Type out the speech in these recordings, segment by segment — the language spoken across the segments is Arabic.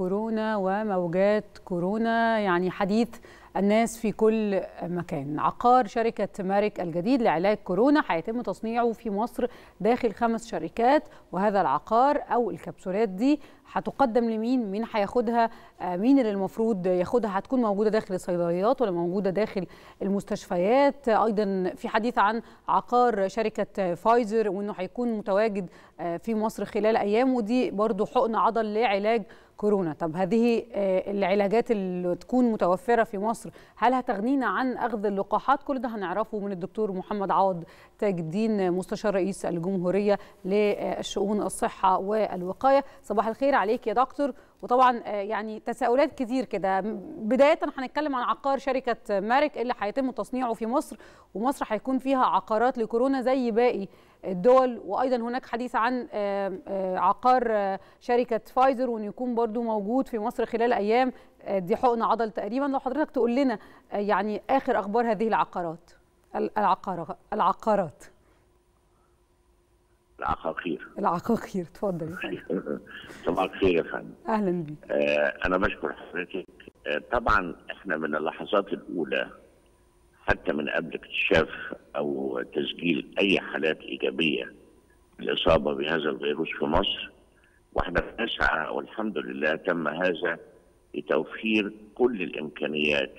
كورونا وموجات كورونا، يعني حديث الناس في كل مكان. عقار شركة مارك الجديد لعلاج كورونا هيتم تصنيعه في مصر داخل 5 شركات، وهذا العقار أو الكبسولات دي هتقدم لمين؟ مين هياخدها؟ مين اللي المفروض ياخدها؟ هتكون موجودة داخل الصيدليات ولا موجودة داخل المستشفيات؟ أيضا في حديث عن عقار شركة فايزر وأنه هيكون متواجد في مصر خلال أيام، ودي برضو حقن عضل لعلاج كورونا. طب هذه العلاجات اللي تكون متوفرة في مصر هل هتغنينا عن أخذ اللقاحات؟ كل ده هنعرفه من الدكتور محمد عوض تاج الدين، مستشار رئيس الجمهورية لشؤون الصحة والوقاية. صباح الخير عليك يا دكتور. وطبعا يعني تساؤلات كتير كده، بداية هنتكلم عن عقار شركة مارك اللي هيتم تصنيعه في مصر، ومصر هيكون فيها عقارات لكورونا زي باقي الدول، وايضا هناك حديث عن عقار شركة فايزر وان يكون برضو موجود في مصر خلال ايام، دي حقن عضل تقريبا. لو حضرتك تقول لنا يعني اخر اخبار هذه العقارات. العقاقير اتفضل. صباح الخير يا فندم. اهلا بيك. انا بشكر حضرتك. طبعا احنا من اللحظات الاولى حتى من قبل اكتشاف او تسجيل اي حالات ايجابيه للاصابه بهذا الفيروس في مصر، واحنا بنسعى والحمد لله تم هذا لتوفير كل الامكانيات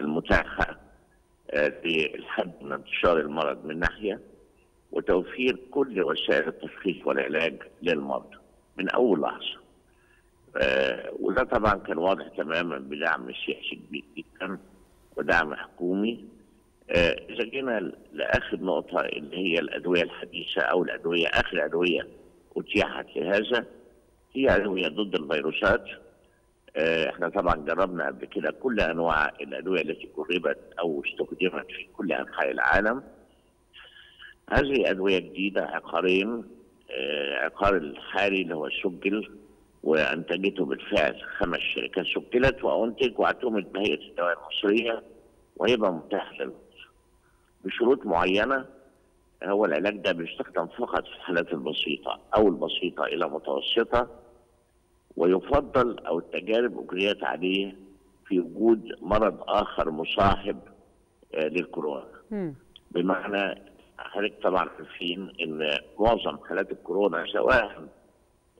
المتاحه للحد من انتشار المرض من ناحيه، وتوفير كل وسائل التشخيص والعلاج للمرضى من اول لحظه. وده طبعا كان واضح تماما بدعم سياسي كبير جدا ودعم حكومي. اذا جينا لاخر نقطه اللي هي الادويه الحديثه او الادويه اخر ادويه اتيحت لهذا، هي ادويه ضد الفيروسات. احنا طبعا جربنا قبل كده كل انواع الادويه التي جربت او استخدمت في كل انحاء العالم. هذه ادويه جديده، عقارين، عقار الحالي اللي هو سجل وانتجته بالفعل 5 شركات، سجلت وانتج واعتمد بهيئه الدواء المصريه، وهيبقى متاح للمصر بشروط معينه. هو العلاج ده بيستخدم فقط في الحالات البسيطه او البسيطه الى متوسطه، ويفضل او التجارب اجريت عليه في وجود مرض اخر مصاحب للكورونا. بمعنى حضرتك طبعا عارفين ان معظم حالات الكورونا سواء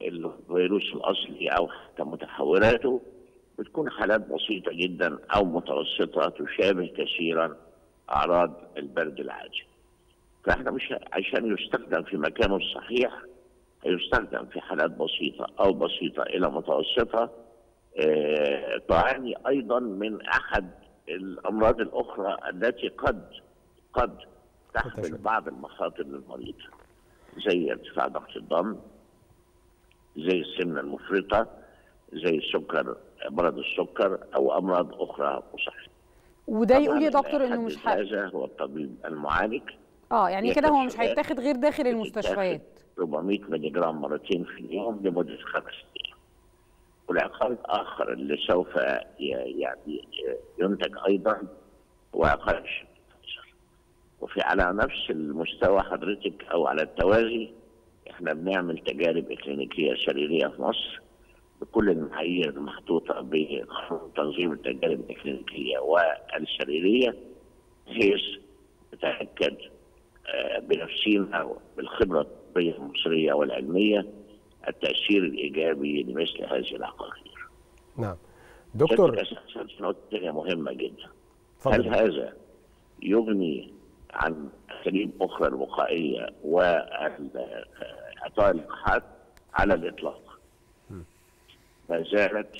الفيروس الاصلي او حتى متحولاته بتكون حالات بسيطه جدا او متوسطه تشابه كثيرا اعراض البرد العادي. فاحنا مش عشان يستخدم في مكانه الصحيح هيستخدم في حالات بسيطه او بسيطه الى متوسطه تعاني ايضا من احد الامراض الاخرى التي قد تحمل بعض المخاطر للمريض، زي ارتفاع ضغط الدم، زي السمنه المفرطه، زي السكر، مرض السكر او امراض اخرى مصاحبه. وده يقول يا دكتور انه مش هذا هو الطبيب المعالج. يعني كده هو مش هيتاخد غير داخل المستشفيات. 400 ملي جرام مرتين في اليوم لمده 5 ايام. والعقار الاخر اللي سوف يعني ينتج ايضا هو عقار، وفي على نفس المستوى حضرتك او على التوازي احنا بنعمل تجارب اكلينيكيه سريريه في مصر بكل المعايير المحطوطه بقانون تنظيم التجارب الاكلينيكيه والسريريه، بحيث نتاكد بنفسنا بالخبره الطبيه المصريه والعلميه التاثير الايجابي لمثل هذه العقارير. نعم دكتور، نقطه مهمه جدا. هل هذا يغني عن اساليب اخرى الوقائيه واعطاء اللقاحات؟ على الاطلاق. ما زالت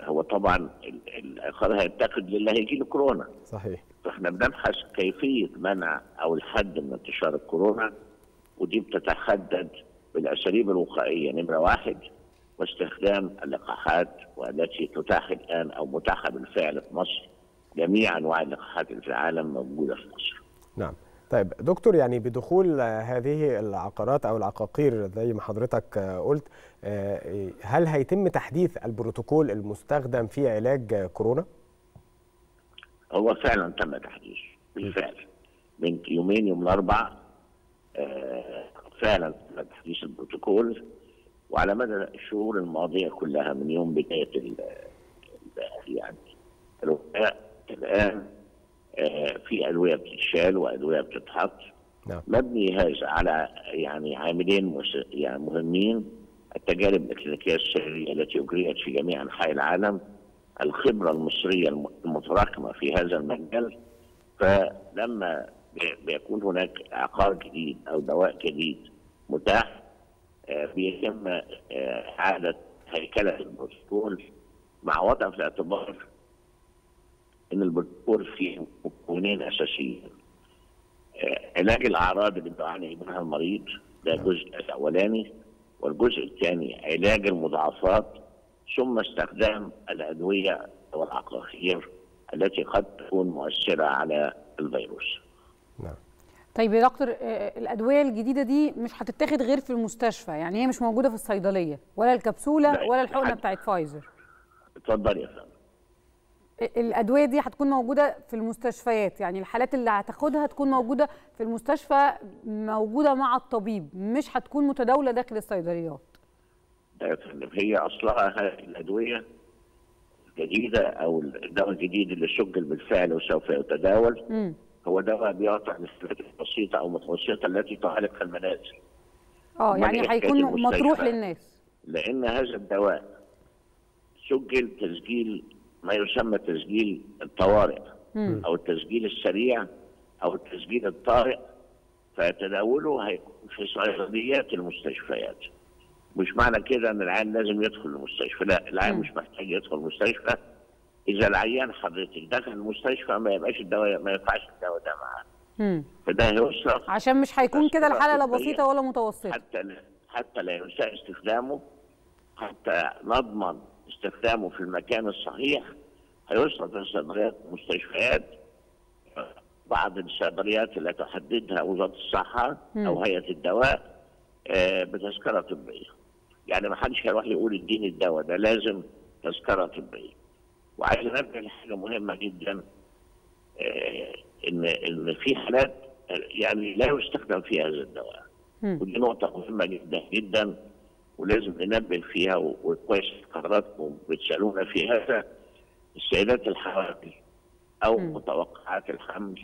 هو طبعا العقار هيتاخد للي هيجي له كورونا. صحيح. فاحنا بنبحث كيفيه منع او الحد من انتشار الكورونا، ودي بتتحدد بالاساليب الوقائيه نمره 1 واستخدام اللقاحات، والتي تتاح الان او متاحه بالفعل في مصر. جميع انواع اللقاحات في العالم موجوده في مصر. نعم. طيب دكتور، يعني بدخول هذه العقارات او العقاقير زي ما حضرتك قلت، هل هيتم تحديث البروتوكول المستخدم في علاج كورونا؟ هو فعلا تم تحديث بالفعل من يومين، يوم الاربعاء فعلا تم تحديث البروتوكول، وعلى مدى الشهور الماضيه كلها من يوم بدايه يعني الوباء الان في ادويه بتتشال وادويه بتتحط. نعم. مبني هذا على يعني عاملين يعني مهمين: التجارب الاكلينيكيه السريه التي اجريت في جميع انحاء العالم، الخبره المصريه المتراكمه في هذا المجال. فلما بيكون هناك عقار جديد او دواء جديد متاح بيتم اعاده هيكله البروتوكول مع وضع في الاعتبار ان البروتوكول فيه مكونين اساسيين: علاج الاعراض اللي بيعاني منها المريض، ده الجزء الاولاني، والجزء الثاني علاج المضاعفات، ثم استخدام الادويه والعقاقير التي قد تكون مؤثره على الفيروس. نعم. طيب يا دكتور، الادويه الجديده دي مش هتتاخد غير في المستشفى، يعني هي مش موجوده في الصيدليه ولا الكبسوله ولا الحقنه بتاعت فايزر؟ اتفضلي يا فندم. الادويه دي هتكون موجوده في المستشفيات، يعني الحالات اللي هتاخدها هتكون موجوده في المستشفى، موجوده مع الطبيب، مش هتكون متداوله داخل الصيدليات. هي اصلها الادويه الجديده او الدواء الجديد اللي سجل بالفعل وسوف يتداول هو دواء بيقطع الاستهلاكات البسيطه او المتوسطه التي تعالج في المنازل. يعني هيكون مطروح للناس، لان هذا الدواء سجل تسجيل ما يسمى تسجيل الطوارئ او التسجيل السريع او التسجيل الطارئ، فتداوله هيكون في صيدليات المستشفيات. مش معنى كده ان العيان لازم يدخل المستشفى، لا، العيان مش محتاج يدخل المستشفى. اذا العيان حضرتك دخل المستشفى ما يبقاش الدواء، ما ينفعش الدواء ده معاه. فده هيصرف، عشان مش هيكون كده الحاله لا بسيطه ولا متوسطه، حتى لا ينسى استخدامه، حتى نضمن استخدامه في المكان الصحيح. هيصرف في صيدليات المستشفيات، بعض الصيدليات اللي تحددها وزاره الصحه او هيئه الدواء بتذكره طبيه. يعني ما حدش هيروح يقول اديني الدواء ده، لازم تذكره طبيه. وعايز انبه لحاجه مهمه جدا، ان في حالات يعني لا يستخدم فيها هذا الدواء، ودي نقطه مهمه جدا جدا ولازم ننبه فيها. وكويس حضراتكم بتسالونا في هذا. السيدات الحوامل او متوقعات الحمل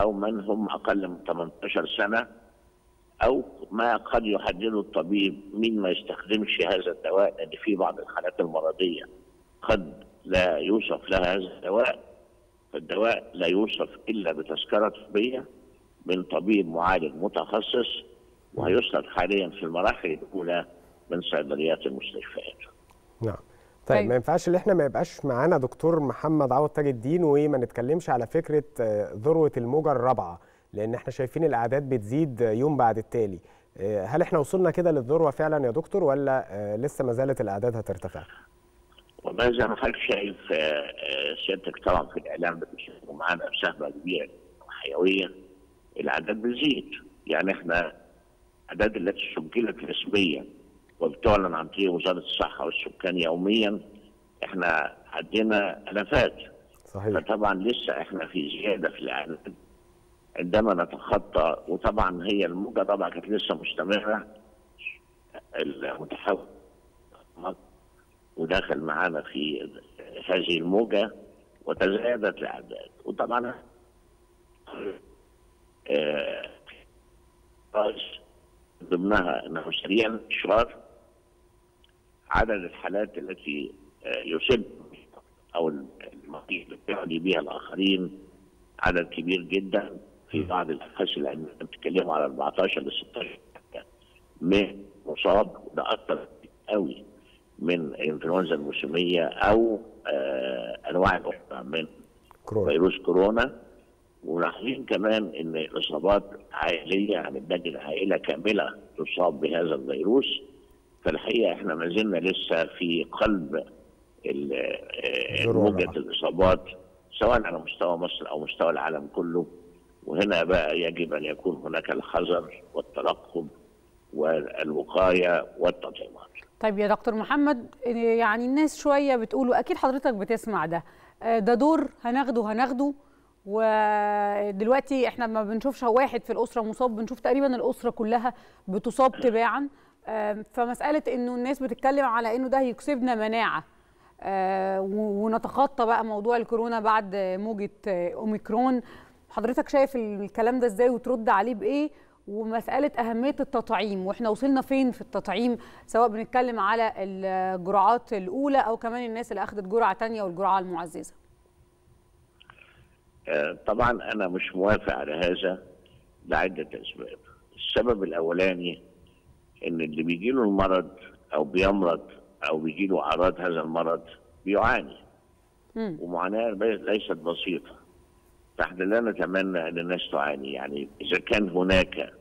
او من هم اقل من 18 سنه او ما قد يحدده الطبيب مين ما يستخدمش هذا الدواء، لان في بعض الحالات المرضيه قد لا يوصف لها هذا الدواء. فالدواء لا يوصف الا بتذكره طبيه من طبيب معالج متخصص، وهيصدر حاليا في المراحل الاولى من صيدليات المستشفيات. نعم. طيب ما ينفعش ان احنا ما يبقاش معانا دكتور محمد عوض تاج الدين وما نتكلمش على فكره ذروه الموجه الرابعه، لان احنا شايفين الاعداد بتزيد يوم بعد التالي. هل احنا وصلنا كده للذروه فعلا يا دكتور، ولا لسه ما زالت الاعداد هترتفع؟ والله زي ما حضرتك شايف سيادتك طبعا في الاعلام بتشوفوا معانا بسهمه كبيره وحيويه، الاعداد بتزيد. يعني احنا الأعداد التي سجلت رسميا وبتعلن عن طريق وزارة الصحة والسكان يوميا احنا عدينا آلافات. صحيح. فطبعا لسه احنا في زيادة في الأعداد عندما نتخطى. وطبعا هي الموجة طبعا كانت لسه مستمرة، المتحول ودخل معانا في هذه الموجة وتزايدت الأعداد. وطبعا ضمنها انه سريع الاشرار عدد الحالات التي يصيب او المريض بيعدي بها الاخرين عدد كبير جدا. في بعض الابحاث اللي بتتكلموا على 14 ل 16 من مصاب، ده اكثر قوي من الانفلونزا الموسميه او انواع اخرى من فيروس كورونا. ولاحظين كمان ان الاصابات عائليه، يعني بنجد عائله كامله تصاب بهذا الفيروس. فالحقيقه احنا ما زلنا لسه في قلب موجه الاصابات، سواء على مستوى مصر او مستوى العالم كله. وهنا بقى يجب ان يكون هناك الحذر والترقب والوقايه والتطعيمات. طيب يا دكتور محمد، يعني الناس شويه بتقولوا، اكيد حضرتك بتسمع ده دور هناخده، ودلوقتي احنا ما بنشوفش واحد في الاسره مصاب، بنشوف تقريبا الاسره كلها بتصاب تباعا. فمساله انه الناس بتتكلم على انه ده هيكسبنا مناعه ونتخطى بقى موضوع الكورونا بعد موجه اوميكرون، حضرتك شايف الكلام ده ازاي وترد عليه بايه؟ ومساله اهميه التطعيم، واحنا وصلنا فين في التطعيم سواء بنتكلم على الجرعات الاولى او كمان الناس اللي اخذت جرعه ثانيه والجرعه المعززه. طبعا انا مش موافق على هذا لعده اسباب. السبب الاولاني ان اللي بيجي له المرض او بيمرض او بيجي له اعراض هذا المرض بيعاني ومعاناه ليست بسيطه، فاحنا لا نتمنى ان الناس تعاني. يعني اذا كان هناك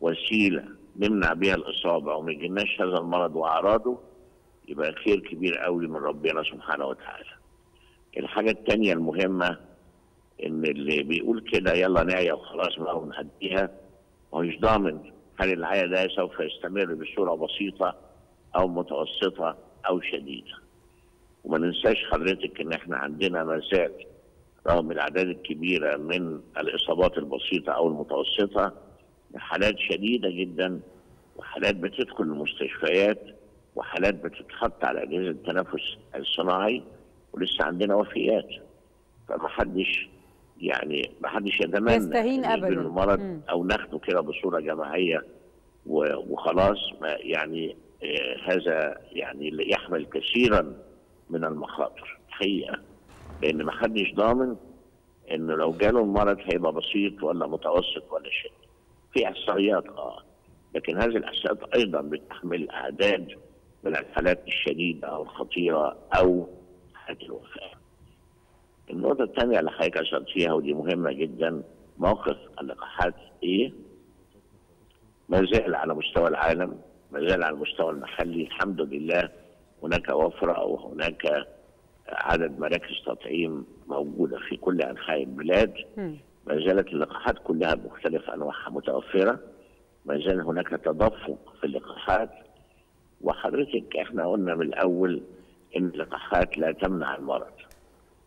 وسيله نمنع بها الاصابه وما يجيلناش هذا المرض واعراضه يبقى خير كبير قوي من ربنا سبحانه وتعالى. الحاجه الثانيه المهمه ان اللي بيقول كده يلا نعيا وخلاص بقى ونهديها ما هوش ضامن هل العيا ده سوف يستمر بصوره بسيطه او متوسطه او شديده. وما ننساش حضرتك ان احنا عندنا ما زال رغم الاعداد الكبيره من الاصابات البسيطه او المتوسطه حالات شديده جدا وحالات بتدخل المستشفيات وحالات بتتحط على اجهزه التنفس الصناعي ولسه عندنا وفيات. فمحدش يعني محدش يتمنى يستهين ابدا المرض او ناخده كده بصوره جماعيه وخلاص. يعني هذا يعني يحمل كثيرا من المخاطر الحقيقه، لان محدش ضامن انه لو جاله المرض هيبقى بسيط ولا متوسط ولا شيء. في احصائيات لكن هذه الاحصائيات ايضا بتحمل اعداد من الحالات الشديده او الخطيره او حالات الوفاه. النقطة الثانية اللي حضرتك أشرت فيها ودي مهمة جدا موقف اللقاحات إيه؟ ما زال على مستوى العالم، ما زال على المستوى المحلي الحمد لله هناك وفرة أو هناك عدد مراكز تطعيم موجودة في كل أنحاء البلاد، ما زالت اللقاحات كلها بمختلف أنواعها متوفرة، ما زال هناك تدفق في اللقاحات. وحضرتك إحنا قلنا من الأول إن اللقاحات لا تمنع المرض.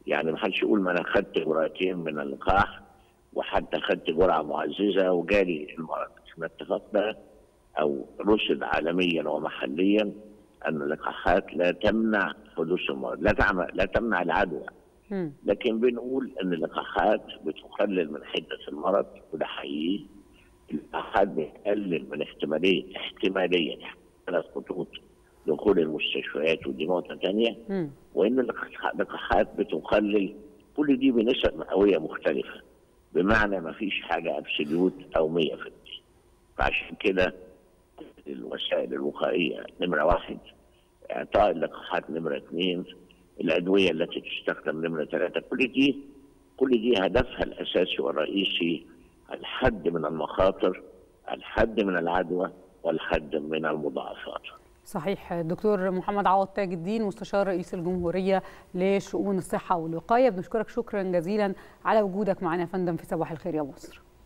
يعني ما حدش يقول ما انا خدت جرعتين من اللقاح وحتى خدت جرعه معززه وجالي المرض. احنا اتفقنا او رصد عالميا ومحليا ان اللقاحات لا تمنع حدوث المرض، لا تمنع العدوى. لكن بنقول ان اللقاحات بتقلل من حده المرض وده حقيقي. اللقاحات بتقلل من احتماليه خطوط دخول المستشفيات ودي نقطه ثانيه، وان اللقاحات بتقلل كل دي بنسب مئويه مختلفه، بمعنى ما فيش حاجه ابسوليوت او 100%. فعشان كده الوسائل الوقائيه نمره 1، اعطاء اللقاحات نمره 2، الادويه التي تستخدم نمره 3، كل دي هدفها الاساسي والرئيسي الحد من المخاطر، الحد من العدوى، والحد من المضاعفات. صحيح. دكتور محمد عوض تاج الدين مستشار رئيس الجمهورية لشؤون الصحة والوقاية، بنشكرك شكرا جزيلا على وجودك معنا يا فندم في صباح الخير يا مصر.